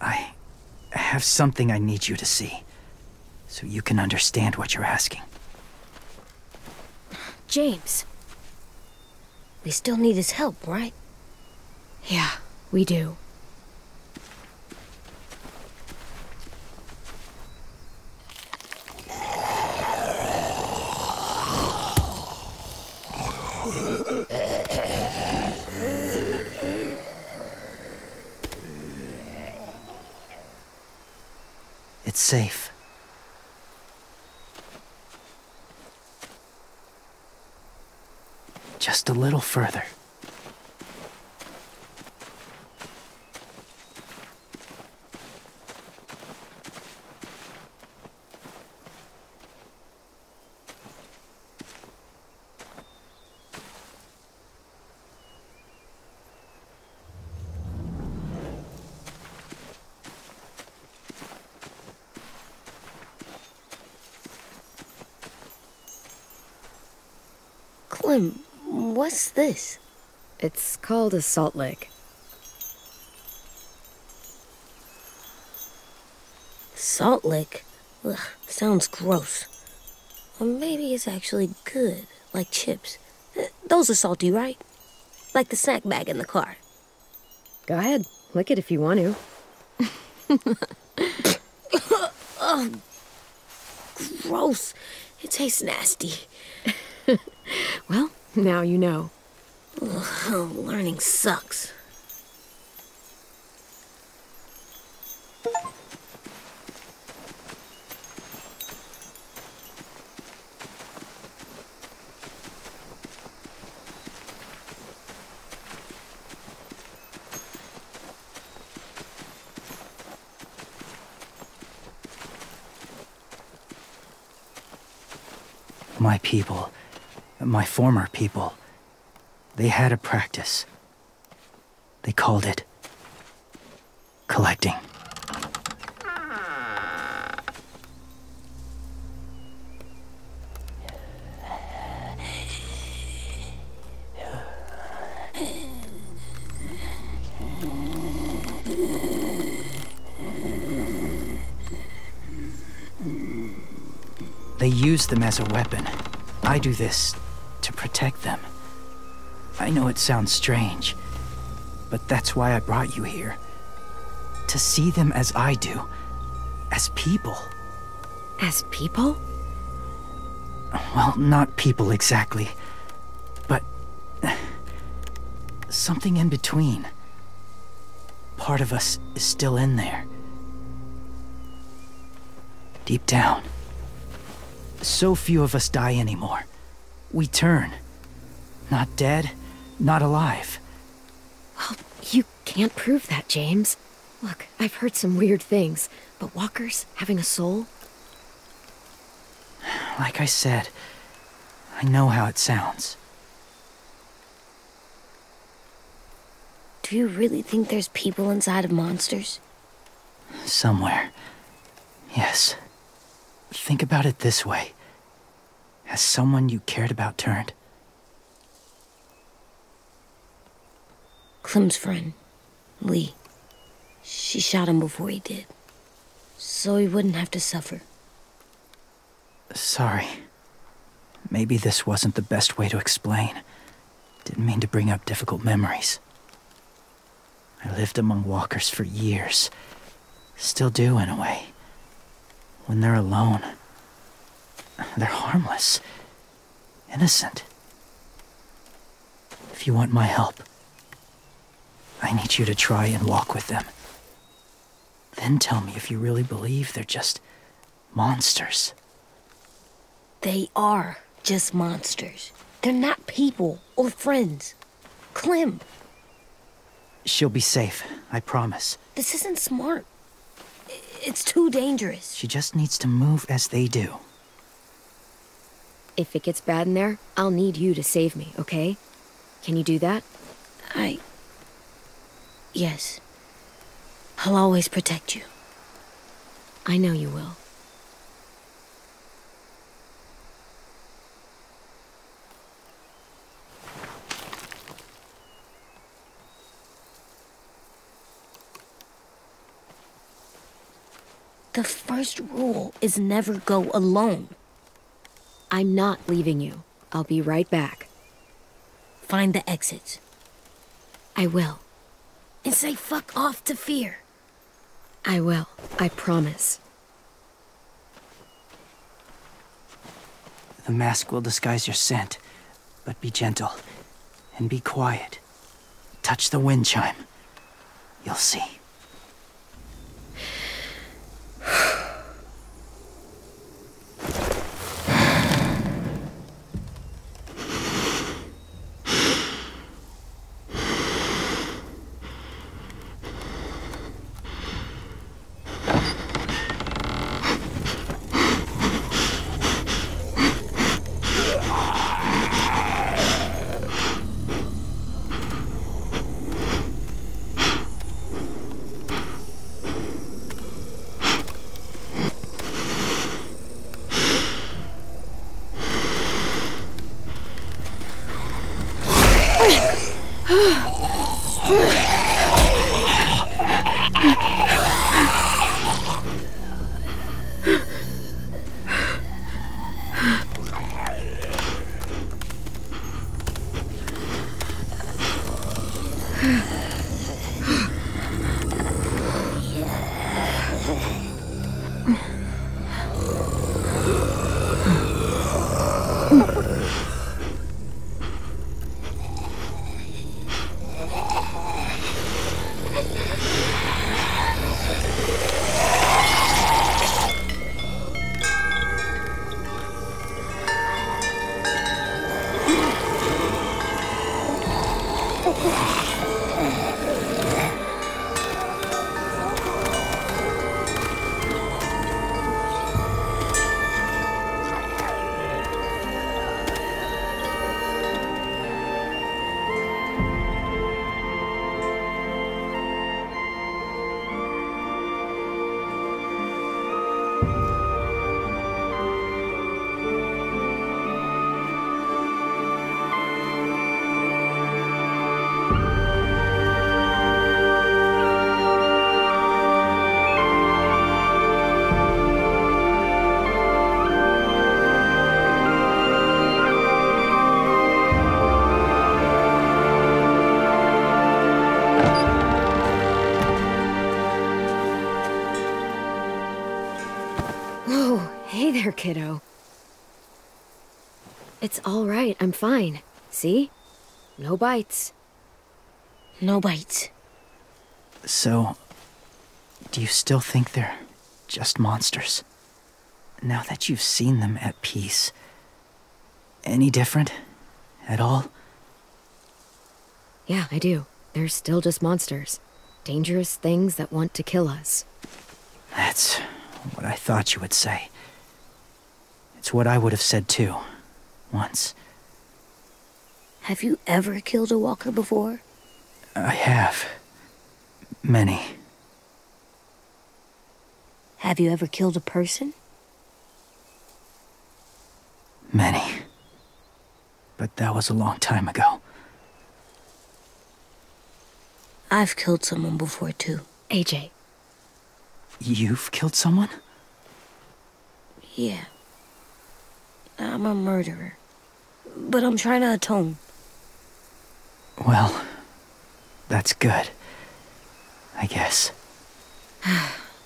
I have something I need you to see, so you can understand what you're asking. James, we still need his help, right? Yeah, we do. It's safe. Just a little further. What's this? It's called a salt lick. Salt lick? Ugh, sounds gross. Or maybe it's actually good, like chips. Those are salty, right? Like the snack bag in the car. Go ahead, lick it if you want to. Ugh, gross. It tastes nasty. Well, now you know. Ugh, learning sucks. My people. My former people, they had a practice. They called it collecting. They used them as a weapon. I do this to protect them. I know it sounds strange, but that's why I brought you here. To see them as I do, as people. As people? Well, not people exactly, but something in between. Part of us is still in there. Deep down. So few of us die anymore. We turn. Not dead, not alive. Well, you can't prove that, James. Look, I've heard some weird things, but walkers having a soul? Like I said, I know how it sounds. Do you really think there's people inside of monsters? Somewhere, yes. Think about it this way. Has someone you cared about turned? Clem's friend, Lee. She shot him before he did, so he wouldn't have to suffer. Sorry. Maybe this wasn't the best way to explain. Didn't mean to bring up difficult memories. I lived among walkers for years. Still do, in a way. When they're alone, they're harmless, innocent. If you want my help, I need you to try and walk with them. Then tell me if you really believe they're just monsters. They are just monsters. They're not people or friends. Clem. She'll be safe, I promise. This isn't smart. It's too dangerous. She just needs to move as they do. If it gets bad in there, I'll need you to save me, okay? Can you do that? Yes. I'll always protect you. I know you will. The first rule is never go alone. I'm not leaving you. I'll be right back. Find the exit. I will. And say fuck off to fear. I will. I promise. The mask will disguise your scent, but be gentle and be quiet. Touch the wind chime. You'll see. Kiddo. It's all right, I'm fine. See? No bites. No bites. So, do you still think they're just monsters? Now that you've seen them at peace, any different? At all? Yeah, I do. They're still just monsters. Dangerous things that want to kill us. That's what I thought you would say. It's what I would have said, too. Once. Have you ever killed a walker before? I have. Many. Have you ever killed a person? Many. But that was a long time ago. I've killed someone before, too. AJ. You've killed someone? Yeah. I'm a murderer, but I'm trying to atone. Well, that's good, I guess.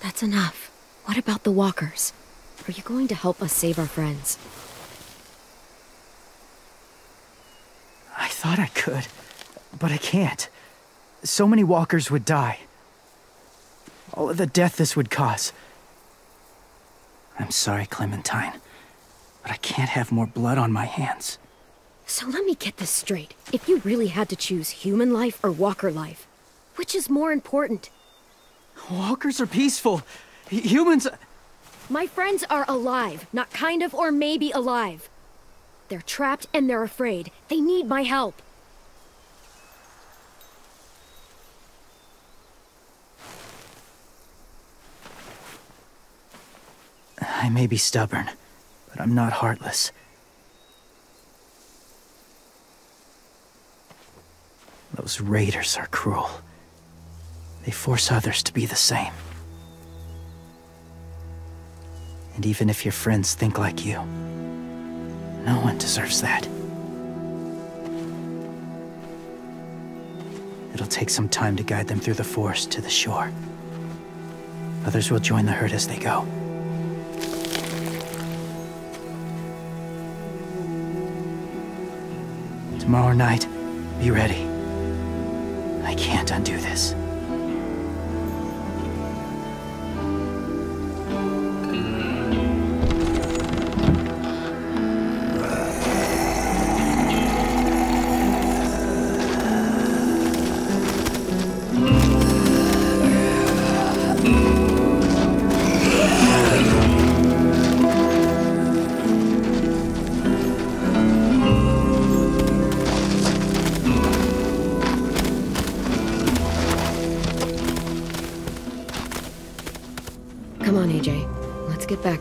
That's enough. What about the walkers? Are you going to help us save our friends? I thought I could, but I can't. So many walkers would die. All of the death this would cause. I'm sorry, Clementine. But I can't have more blood on my hands. So let me get this straight. If you really had to choose human life or walker life, which is more important? Walkers are peaceful. Humans... My friends are alive, not kind of or maybe alive. They're trapped and they're afraid. They need my help. I may be stubborn. But I'm not heartless. Those raiders are cruel. They force others to be the same. And even if your friends think like you, no one deserves that. It'll take some time to guide them through the forest to the shore. Others will join the herd as they go. Tomorrow night, be ready. I can't undo this.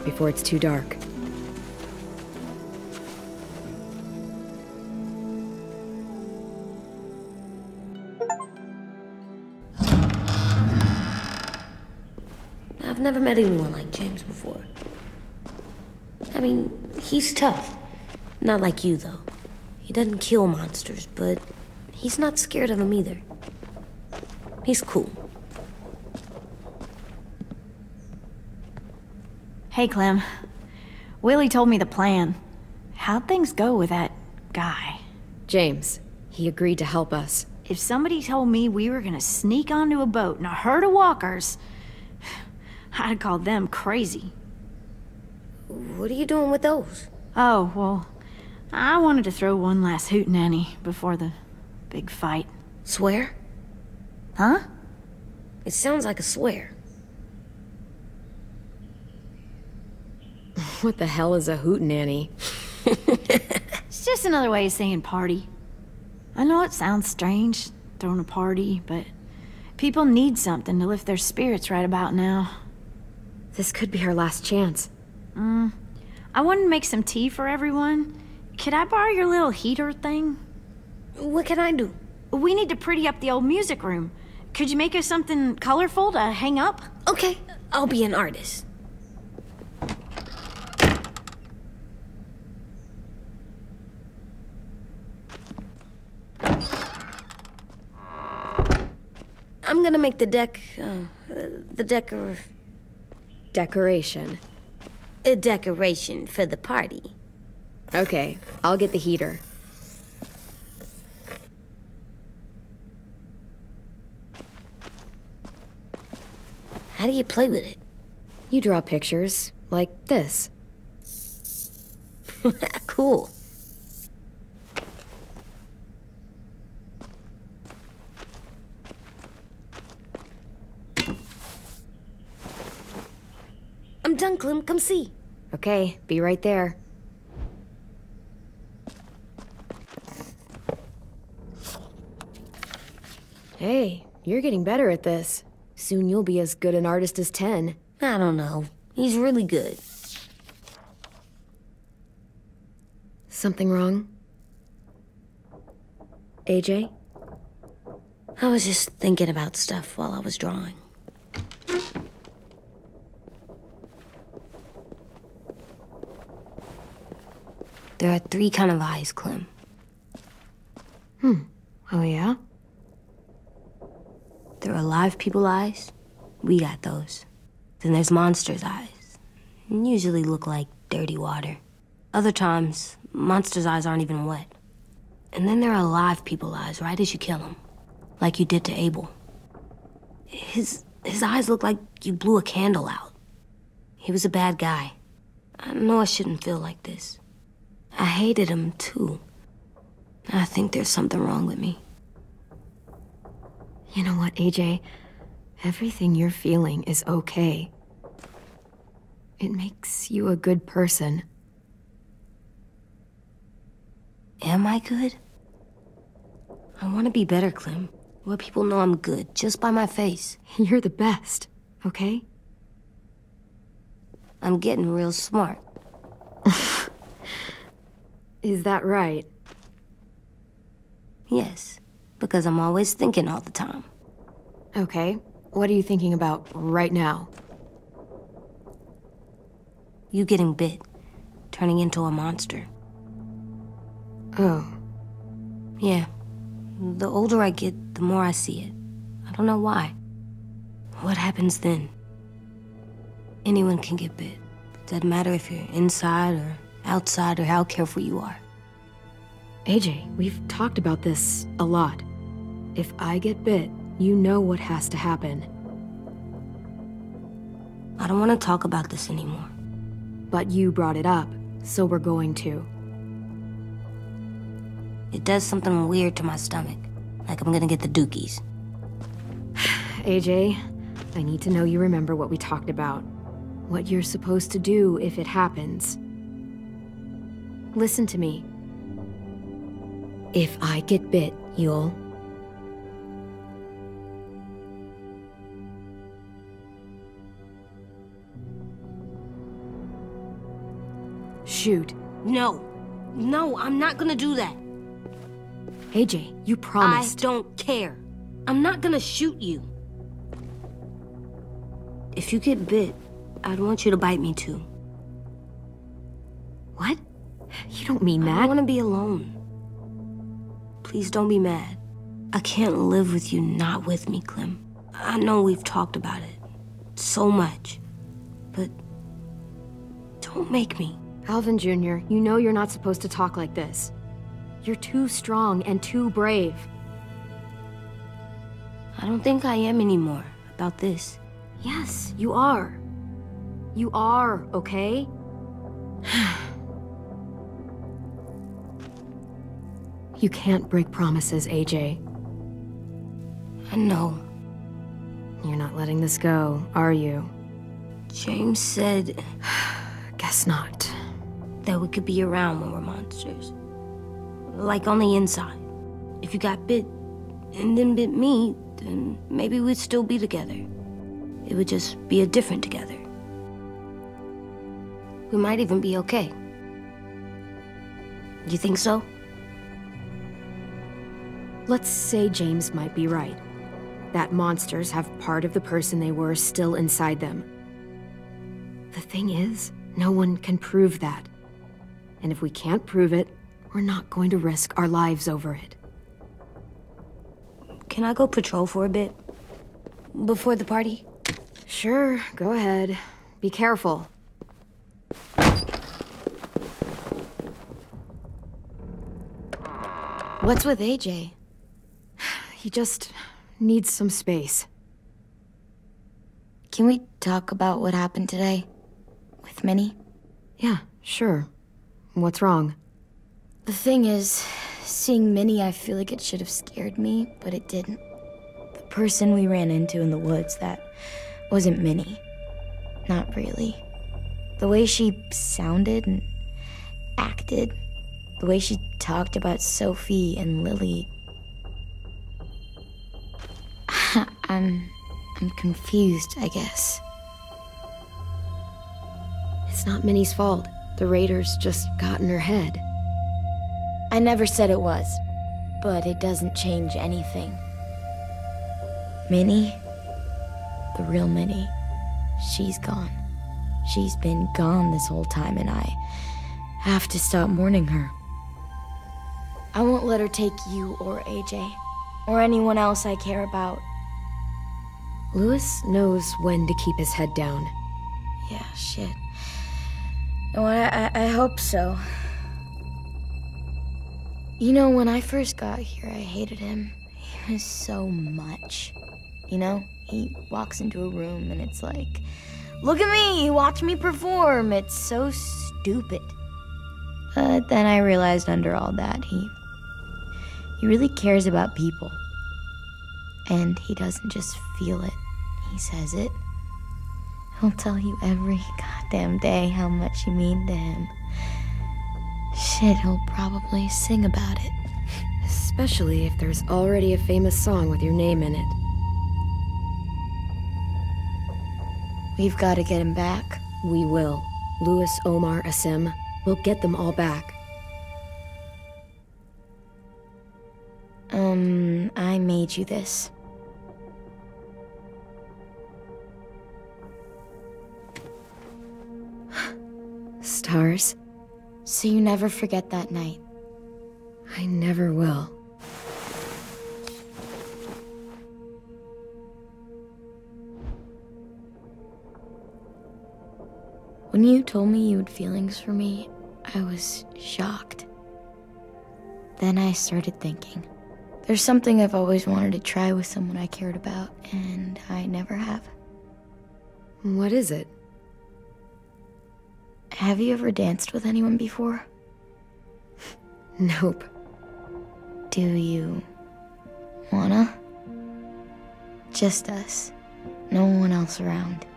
Before it's too dark. I've never met anyone like James before. I mean, he's tough. Not like you, though. He doesn't kill monsters, but he's not scared of them either. He's cool. Hey, Clem. Willie told me the plan. How'd things go with that guy? James. He agreed to help us. If somebody told me we were gonna sneak onto a boat and a herd of walkers, I'd call them crazy. What are you doing with those? Oh, well, I wanted to throw one last hootenanny before the big fight. Swear? Huh? It sounds like a swear. What the hell is a hootenanny? It's just another way of saying party. I know it sounds strange, throwing a party, but people need something to lift their spirits right about now. This could be our last chance. I wanted to make some tea for everyone. Could I borrow your little heater thing? What can I do? We need to pretty up the old music room. Could you make us something colorful to hang up? Okay, I'll be an artist. I'm gonna make the decoration. A decoration for the party. Okay, I'll get the heater. How do you play with it? You draw pictures, like this. Cool. I'm done, Clem. Come see. Okay, be right there. Hey, you're getting better at this. Soon you'll be as good an artist as Ten. I don't know. He's really good. Something wrong? AJ? I was just thinking about stuff while I was drawing. There are three kinds of eyes, Clem. Oh, yeah? There are live people eyes. We got those. Then there's monsters' eyes. They usually look like dirty water. Other times, monsters' eyes aren't even wet. And then there are live people eyes, right as you kill them. Like you did to Abel. His eyes look like you blew a candle out. He was a bad guy. I know I shouldn't feel like this. I hated him, too. I think there's something wrong with me. You know what, AJ? Everything you're feeling is okay. It makes you a good person. Am I good? I want to be better, Clem. Let people know I'm good, just by my face. You're the best, okay? I'm getting real smart. Is that right? Yes, because I'm always thinking all the time. Okay, what are you thinking about right now? you getting bit, turning into a monster. Oh. Yeah. The older I get, the more I see it. I don't know why. What happens then? Anyone can get bit. It doesn't matter if you're inside or outside or how careful you are. AJ, we've talked about this a lot. If I get bit, you know what has to happen. I don't want to talk about this anymore. But you brought it up, so we're going to. It does something weird to my stomach, like I'm gonna get the dookies. AJ, I need to know you remember what we talked about. What you're supposed to do if it happens. Listen to me. If I get bit, you'll... shoot. No. No, I'm not gonna do that. AJ, you promised. I don't care. I'm not gonna shoot you. If you get bit, I'd want you to bite me too. What? You don't mean that. I want to be alone. Please don't be mad. I can't live with you not with me, Clem. I know we've talked about it so much, but don't make me. Alvin Jr., you know you're not supposed to talk like this. You're too strong and too brave. I don't think I am anymore about this. Yes, you are. You are, okay? You can't break promises, AJ. I know. You're not letting this go, are you? James said... guess not. That we could be around when we're monsters. Like on the inside. If you got bit, and then bit me, then maybe we'd still be together. It would just be a different together. We might even be okay. You think so? Let's say James might be right. That monsters have part of the person they were still inside them. The thing is, no one can prove that. And if we can't prove it, we're not going to risk our lives over it. Can I go patrol for a bit? Before the party? Sure, go ahead. Be careful. What's with AJ? He just needs some space. Can we talk about what happened today? With Minnie? Yeah, sure. What's wrong? The thing is, seeing Minnie, I feel like it should have scared me, but it didn't. The person we ran into in the woods, that wasn't Minnie. Not really. The way she sounded and acted, the way she talked about Sophie and Lily. I'm confused, I guess. It's not Minnie's fault. The raiders just got in her head. I never said it was, but it doesn't change anything. Minnie, the real Minnie, she's gone. She's been gone this whole time, and I have to stop mourning her. I won't let her take you or AJ, or anyone else I care about. Lewis knows when to keep his head down. Yeah, shit. Well, I hope so. You know, when I first got here, I hated him. He was so much. You know, he walks into a room and it's like, look at me, watch me perform. It's so stupid. But then I realized under all that, he really cares about people. And he doesn't just feel it, he says it. He'll tell you every goddamn day how much you mean to him. Shit, he'll probably sing about it. Especially if there's already a famous song with your name in it. We've got to get him back. We will. Louis, Omar, Asim, we'll get them all back. I made you this. powers. So you never forget that night. I never will. When you told me you had feelings for me, I was shocked. Then I started thinking. There's something I've always wanted to try with someone I cared about, and I never have. What is it? Have you ever danced with anyone before? Nope. Do you wanna? Just us. No one else around.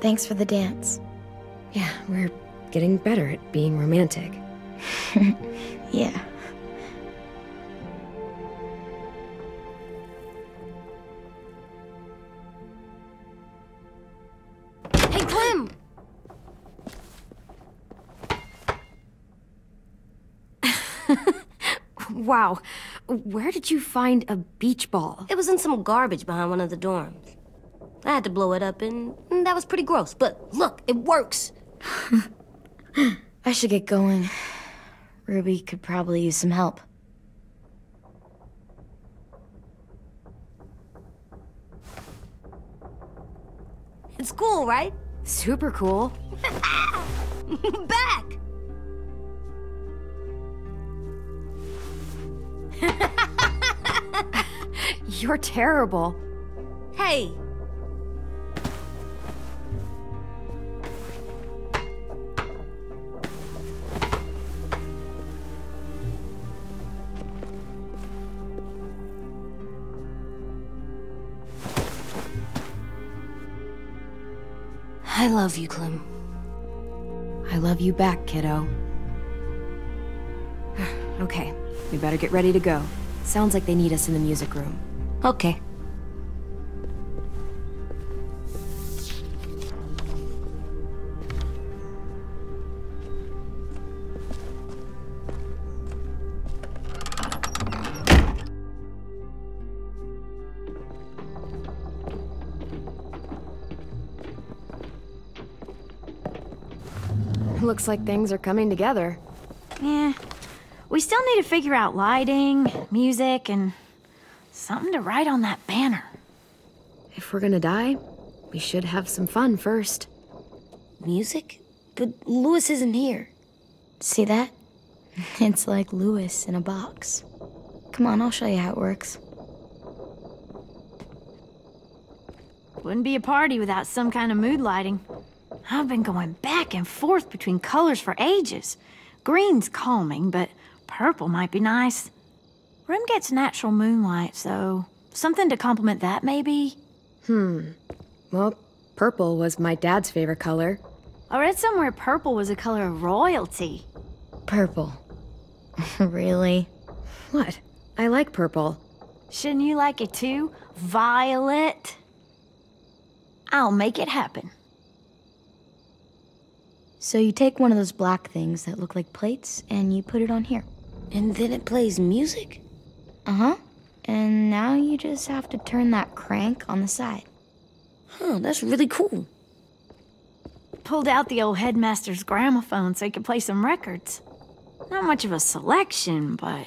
Thanks for the dance. Yeah, we're getting better at being romantic. Yeah. Hey, Clem! Wow. Where did you find a beach ball? It was in some garbage behind one of the dorms. I had to blow it up, and that was pretty gross. But look, it works! I should get going. Ruby could probably use some help. It's cool, right? Super cool. Back! You're terrible. Hey! I love you, Clem. I love you back, kiddo. Okay, we better get ready to go. Sounds like they need us in the music room. Okay. Looks like things are coming together. Yeah. We still need to figure out lighting, music, and something to write on that banner. If we're gonna die, we should have some fun first. Music? But Louis isn't here. See that? It's like Louis in a box. Come on, I'll show you how it works. Wouldn't be a party without some kind of mood lighting. I've been going back and forth between colors for ages. Green's calming, but purple might be nice. Room gets natural moonlight, so something to complement that, maybe? Well, purple was my dad's favorite color. I read somewhere purple was a color of royalty. Purple? Really? What? I like purple. Shouldn't you like it too, Violet? I'll make it happen. So you take one of those black things that look like plates, and you put it on here. And then it plays music? Uh-huh. And now you just have to turn that crank on the side. Huh, that's really cool. Pulled out the old headmaster's gramophone so he could play some records. Not much of a selection, but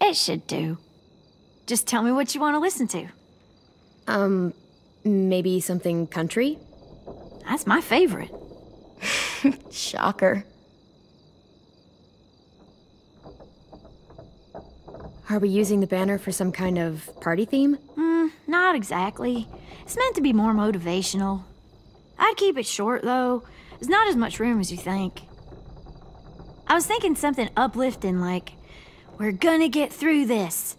it should do. Just tell me what you want to listen to. Maybe something country? That's my favorite. Shocker. Are we using the banner for some kind of party theme? Not exactly. It's meant to be more motivational. I'd keep it short, though. There's not as much room as you think. I was thinking something uplifting, like, we're gonna get through this.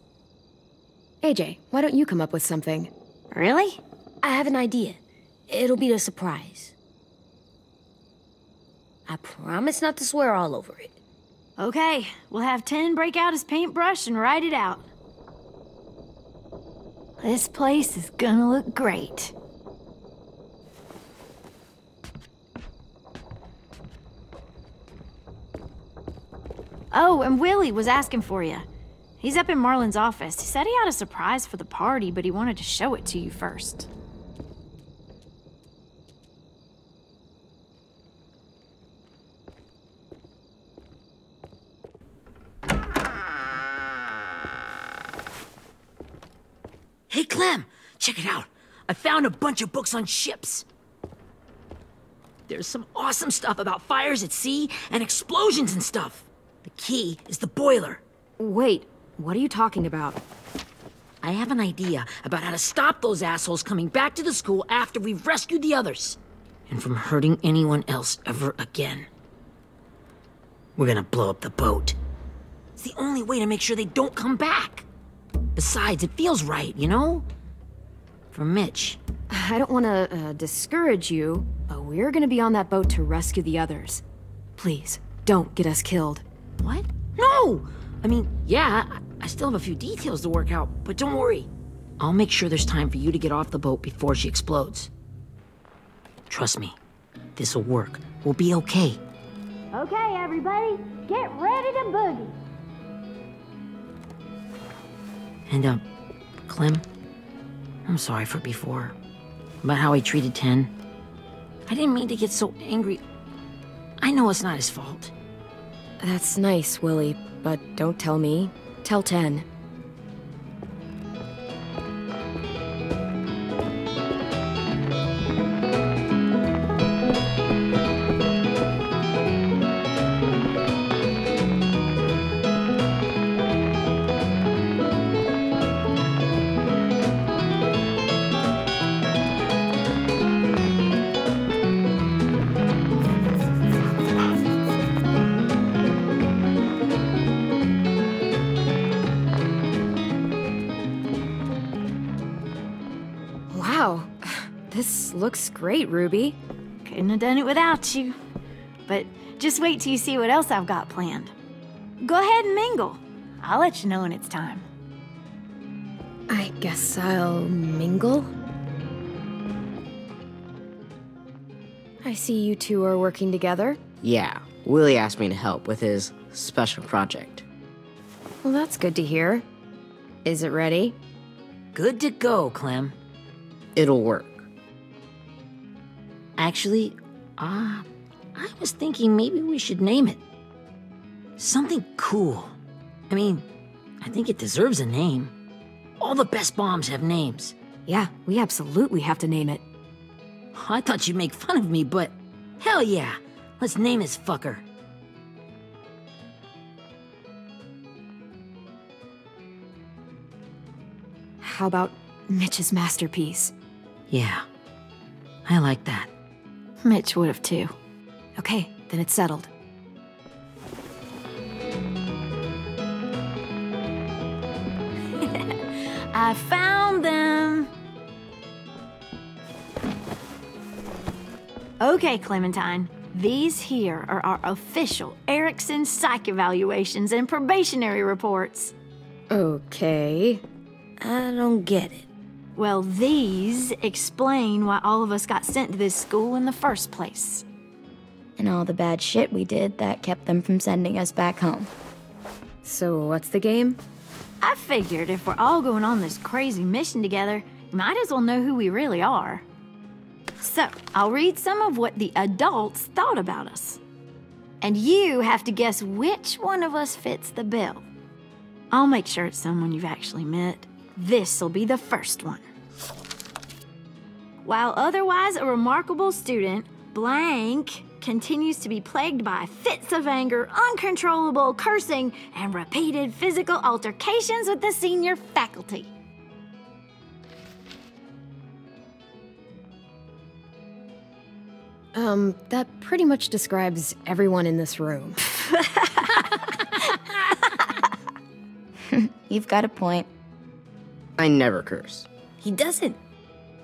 AJ, why don't you come up with something? Really? I have an idea. It'll be a surprise. I promise not to swear all over it. Okay, we'll have Ten break out his paintbrush and write it out. This place is gonna look great. Oh, and Willie was asking for you. He's up in Marlin's office. He said he had a surprise for the party, but he wanted to show it to you first. Hey, Clem! Check it out! I found a bunch of books on ships. There's some awesome stuff about fires at sea and explosions and stuff. The key is the boiler. Wait, what are you talking about? I have an idea about how to stop those assholes coming back to the school after we've rescued the others. And from hurting anyone else ever again. We're gonna blow up the boat. It's the only way to make sure they don't come back. Besides, it feels right, you know? For Mitch. I don't want to discourage you, but we're gonna be on that boat to rescue the others. Please, don't get us killed. What? No! I mean, yeah, I still have a few details to work out, but don't worry. I'll make sure there's time for you to get off the boat before she explodes. Trust me, this'll work. We'll be okay. Okay, everybody, get ready to boogie. And, Clem, I'm sorry for before. About how I treated Ten. I didn't mean to get so angry. I know it's not his fault. That's nice, Willie, but don't tell me. Tell Ten. Looks great, Ruby. Couldn't have done it without you. But just wait till you see what else I've got planned. Go ahead and mingle. I'll let you know when it's time. I guess I'll mingle? I see you two are working together. Yeah, Willie asked me to help with his special project. Well, that's good to hear. Is it ready? Good to go, Clem. It'll work. Actually, I was thinking maybe we should name it. Something cool. I mean, I think it deserves a name. All the best bombs have names. Yeah, we absolutely have to name it. I thought you'd make fun of me, but hell yeah, let's name this fucker. How about Mitch's masterpiece? Yeah, I like that. Mitch would have, too. Okay, then it's settled. I found them! Okay, Clementine. These here are our official Erickson psych evaluations and probationary reports. Okay. I don't get it. Well, these explain why all of us got sent to this school in the first place. And all the bad shit we did that kept them from sending us back home. So what's the game? I figured if we're all going on this crazy mission together, you might as well know who we really are. So, I'll read some of what the adults thought about us. And you have to guess which one of us fits the bill. I'll make sure it's someone you've actually met. This'll be the first one. While otherwise a remarkable student, blank continues to be plagued by fits of anger, uncontrollable cursing, and repeated physical altercations with the senior faculty. That pretty much describes everyone in this room. You've got a point. I never curse. He doesn't.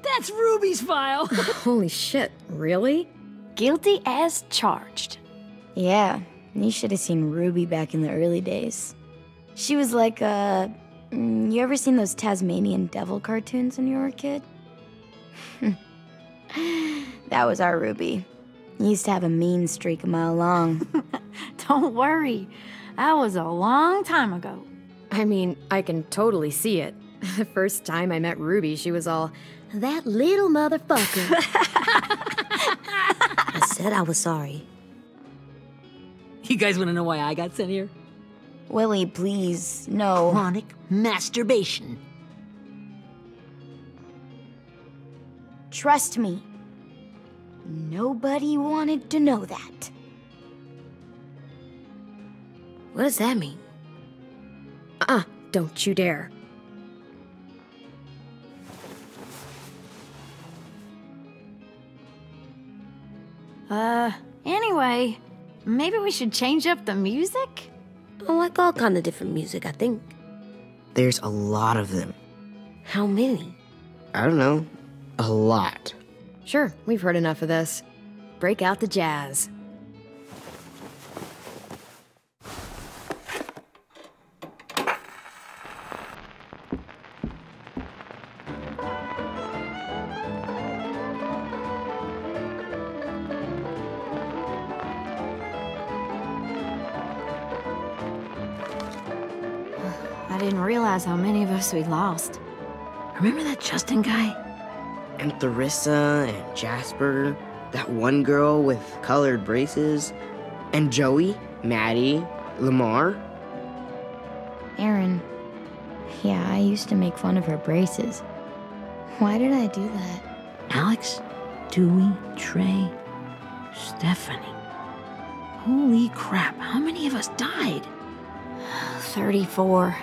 That's Ruby's file! Holy shit, really? Guilty as charged. Yeah, you should have seen Ruby back in the early days. She was like, you ever seen those Tasmanian devil cartoons when you were a kid? That was our Ruby. Used to have a mean streak a mile long. Don't worry. That was a long time ago. I mean, I can totally see it. The first time I met Ruby, she was all, that little motherfucker. I said I was sorry. You guys want to know why I got sent here? Willie, please, no. Chronic masturbation. Trust me. Nobody wanted to know that. What does that mean? Don't you dare. Anyway, maybe we should change up the music? I like all kind of different music, I think. There's a lot of them. How many? I don't know. A lot. Sure, we've heard enough of this. Break out the jazz. How many of us we lost. Remember that Justin guy? And Theresa and Jasper, that one girl with colored braces, and Joey, Maddie, Lamar. Aaron. Yeah, I used to make fun of her braces. Why did I do that? Alex, Dewey, Trey, Stephanie. Holy crap, how many of us died? 34.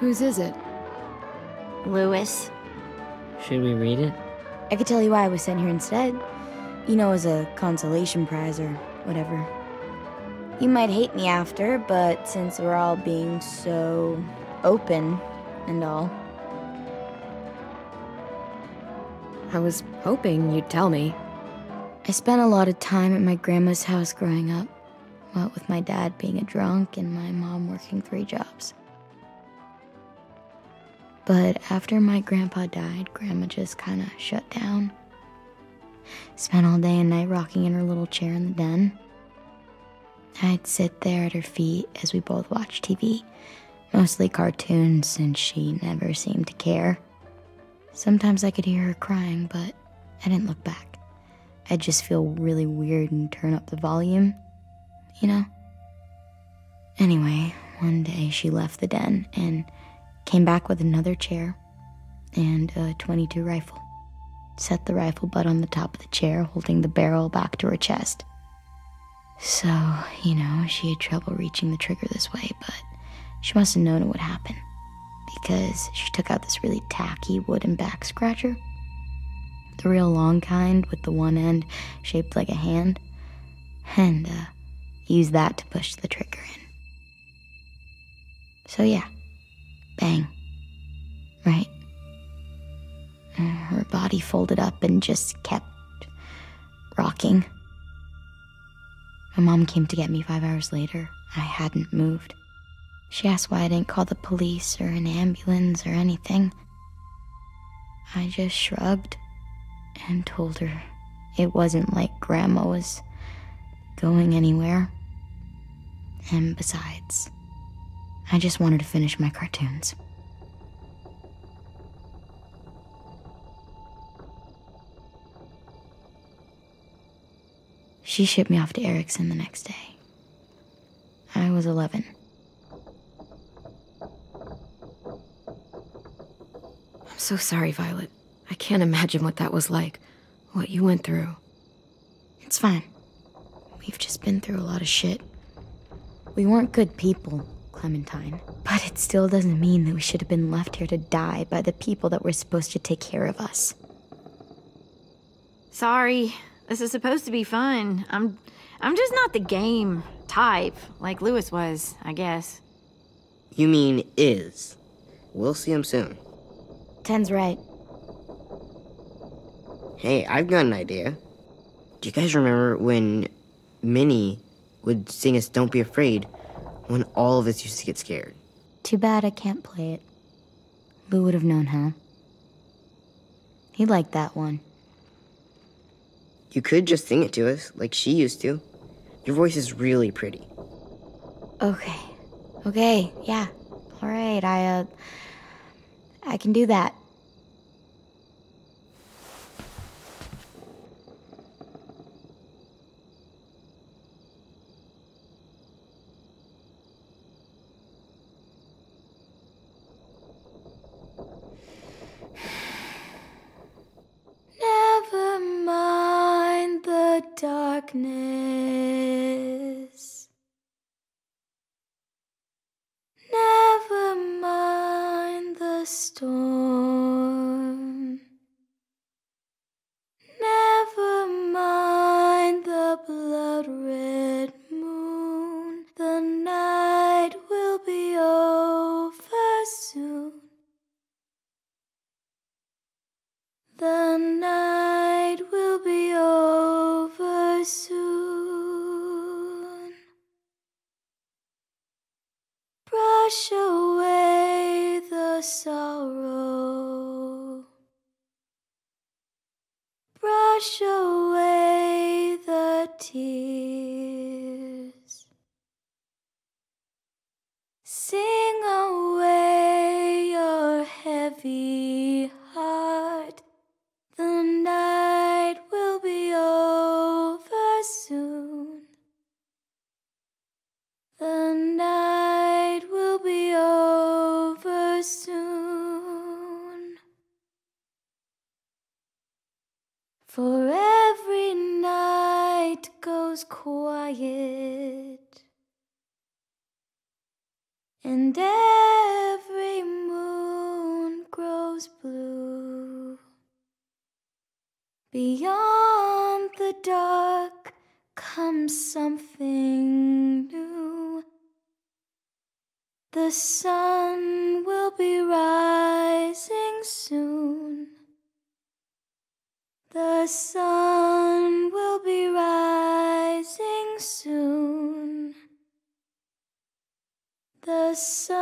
Whose is it? Lewis. Should we read it? I could tell you why I was sent here instead. You know, as a consolation prize or whatever. You might hate me after, but since we're all being so open and all. I was hoping you'd tell me. I spent a lot of time at my grandma's house growing up. What with my dad being a drunk and my mom working 3 jobs. But after my grandpa died, Grandma just kind of shut down. Spent all day and night rocking in her little chair in the den. I'd sit there at her feet as we both watched TV, mostly cartoons since she never seemed to care. Sometimes I could hear her crying, but I didn't look back. I'd just feel really weird and turn up the volume, you know? Anyway, one day she left the den and came back with another chair and a .22 rifle. Set the rifle butt on the top of the chair, holding the barrel back to her chest. So, you know, she had trouble reaching the trigger this way, but she must have known it would happen because she took out this really tacky wooden back scratcher. The real long kind with the one end shaped like a hand, and used that to push the trigger in. So yeah. Bang. Right? Her body folded up and just kept rocking. My mom came to get me 5 hours later. I hadn't moved. She asked why I didn't call the police or an ambulance or anything. I just shrugged and told her it wasn't like Grandma was going anywhere. And besides, I just wanted to finish my cartoons. She shipped me off to Erickson the next day. I was 11. I'm so sorry, Violet. I can't imagine what that was like, what you went through. It's fine. We've just been through a lot of shit. We weren't good people, Clementine. But it still doesn't mean that we should have been left here to die by the people that were supposed to take care of us. Sorry. This is supposed to be fun. I'm just not the game type, like Lewis was, I guess. You mean is. We'll see him soon. Ten's right. Hey, I've got an idea. Do you guys remember when Minnie would sing us Don't Be Afraid when all of us used to get scared? Too bad I can't play it. Lou would have known, huh? He liked that one. You could just sing it to us, like she used to. Your voice is really pretty. Okay. Okay, yeah. All right, I can do that. Never mind the darkness. Never mind the storm. Never mind the blood-red moon. The night will be over soon. The night will be over soon. Brush away the sorrow. Brush away the tears. Sing away your heavy heart. The night will be over soon. The night will be over soon. For every night goes quiet, and every moon grows blue. Beyond the dark comes something new. The sun will be rising soon. The sun will be rising soon. The sun